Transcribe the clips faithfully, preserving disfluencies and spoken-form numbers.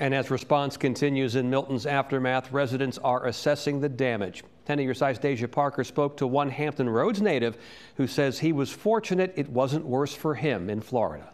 And as response continues in Milton's aftermath, residents are assessing the damage. ten of Your Side's Deja Parker spoke to one Hampton Roads native who says he was fortunate it wasn't worse for him in Florida.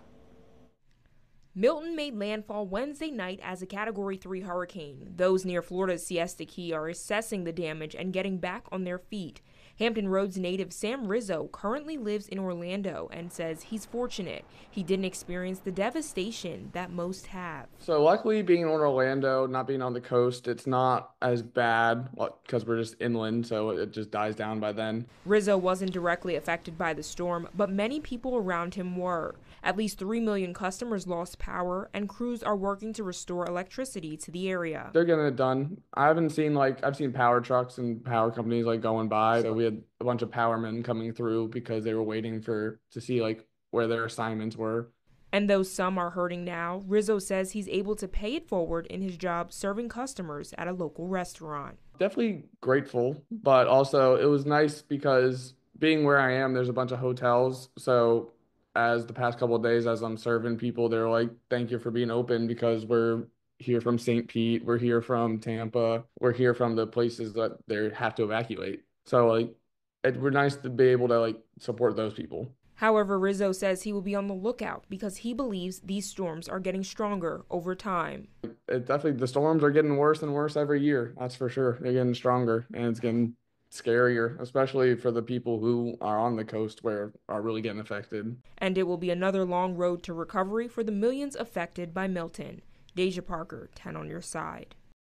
Milton made landfall Wednesday night as a Category three hurricane. Those near Florida's Siesta Key are assessing the damage and getting back on their feet. Hampton Roads native Sam Rizzo currently lives in Orlando and says he's fortunate he didn't experience the devastation that most have. So luckily, being in Orlando, not being on the coast, it's not as bad because we're just inland, so it just dies down by then. Rizzo wasn't directly affected by the storm, but many people around him were. At least three million customers lost power, and crews are working to restore electricity to the area. They're getting it done. I haven't seen, like, I've seen power trucks and power companies, like, going by, so we had a bunch of powermen coming through because they were waiting for to see like where their assignments were. And though some are hurting now, Rizzo says he's able to pay it forward in his job serving customers at a local restaurant. Definitely grateful, but also it was nice because being where I am, there's a bunch of hotels. So as the past couple of days, as I'm serving people, they're like, thank you for being open because we're here from Saint Pete, we're here from Tampa, we're here from the places that they have to evacuate. So like, it were nice to be able to like support those people. However, Rizzo says he will be on the lookout because he believes these storms are getting stronger over time. It definitely, the storms are getting worse and worse every year. That's for sure. They're getting stronger and it's getting scarier, especially for the people who are on the coast where are really getting affected. And it will be another long road to recovery for the millions affected by Milton. Deja Parker, ten on Your Side.